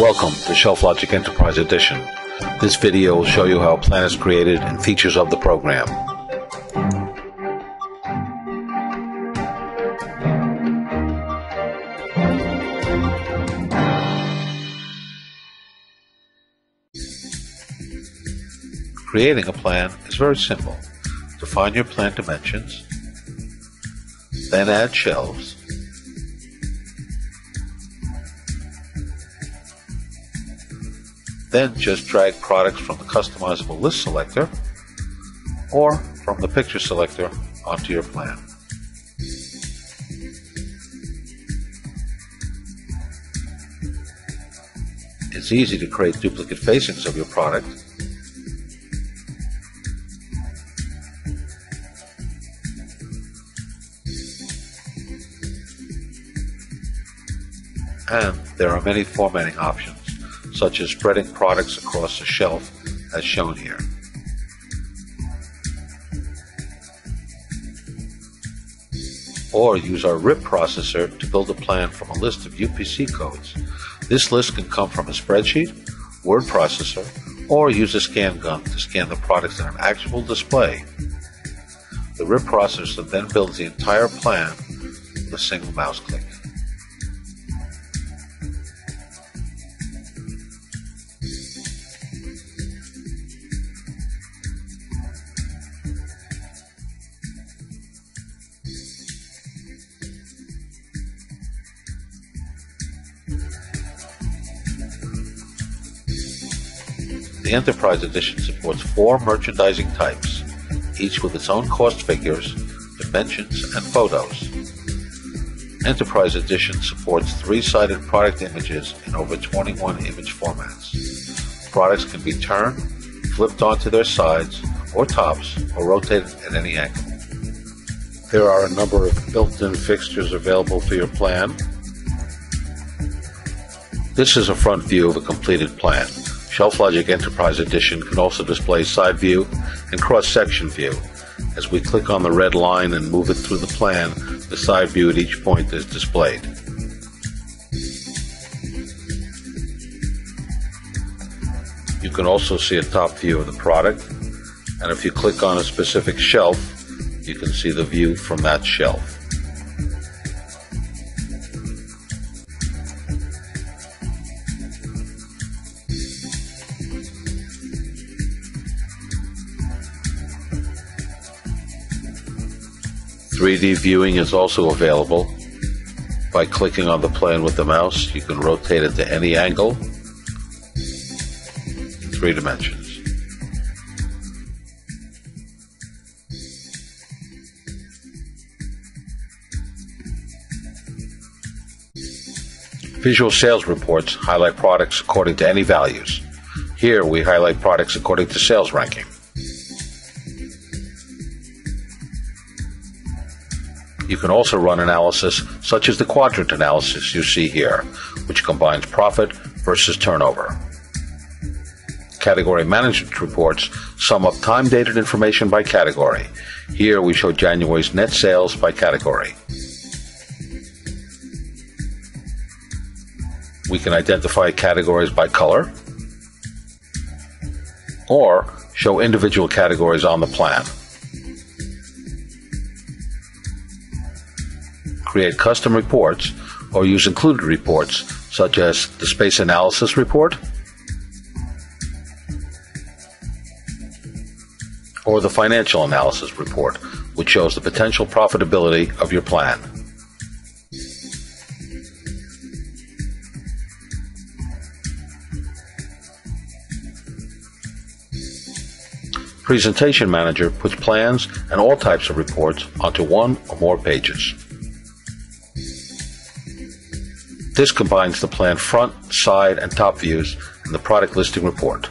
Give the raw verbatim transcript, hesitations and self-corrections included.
Welcome to Shelf Logic Enterprise Edition. This video will show you how a plan is created and features of the program. Creating a plan is very simple. Define your plan dimensions, then add shelves, then just drag products from the customizable list selector or from the picture selector onto your plan. It's easy to create duplicate facings of your product. And there are many formatting options, such as spreading products across the shelf as shown here. Or use our R I P processor to build a plan from a list of U P C codes. This list can come from a spreadsheet, word processor, or use a scan gun to scan the products in an actual display. The R I P processor then builds the entire plan with a single mouse click. The Enterprise Edition supports four merchandising types, each with its own cost figures, dimensions, and photos. Enterprise Edition supports three-sided product images in over twenty-one image formats. Products can be turned, flipped onto their sides or tops, or rotated at any angle. There are a number of built-in fixtures available for your plan. This is a front view of a completed plan. Shelf Logic Enterprise Edition can also display side view and cross-section view. As we click on the red line and move it through the plan, the side view at each point is displayed. You can also see a top view of the product, and if you click on a specific shelf, you can see the view from that shelf. three D viewing is also available. By clicking on the plan with the mouse, you can rotate it to any angle in three dimensions. Visual sales reports highlight products according to any values. Here we highlight products according to sales ranking. You can also run analysis such as the quadrant analysis you see here, which combines profit versus turnover. Category management reports sum up time-dated information by category. Here we show January's net sales by category. We can identify categories by color or show individual categories on the plan. Create custom reports or use included reports such as the space analysis report or the financial analysis report, which shows the potential profitability of your plan. Presentation Manager puts plans and all types of reports onto one or more pages. This combines the plan front, side, and top views in the product listing report.